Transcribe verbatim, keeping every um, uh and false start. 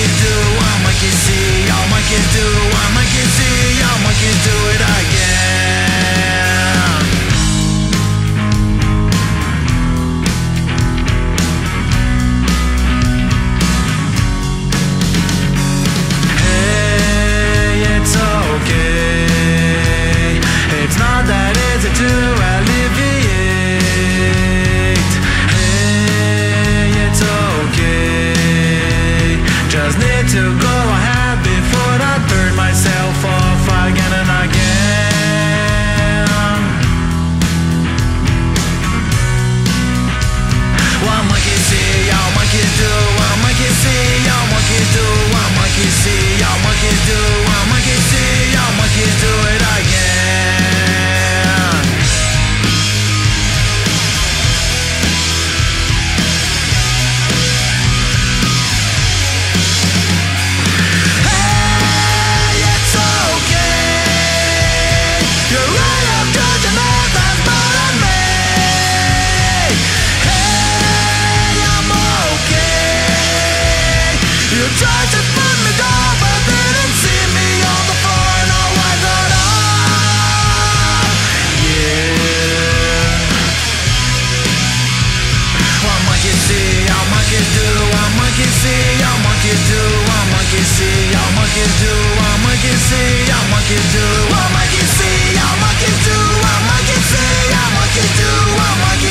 can do, all I can see, all I can do, all I can see, all I can do it again. Hey, it's okay. It's not that easy to alleviate. Hey, it's okay. Just need to go ahead before I burn myself off again and again. What I can see, all I can do, all I can see, all I can do, all I can see, all I can do, all I can see, all I can do it again. Tried to put me down, but they didn't see me on the floor, and I wiped it off. Yeah. All I can see, all I can do, all I can see, all I can do, all I can see, all I can do, all I can see, all I can do, all I can see, all I can do, all I can see, all I can do, all I can.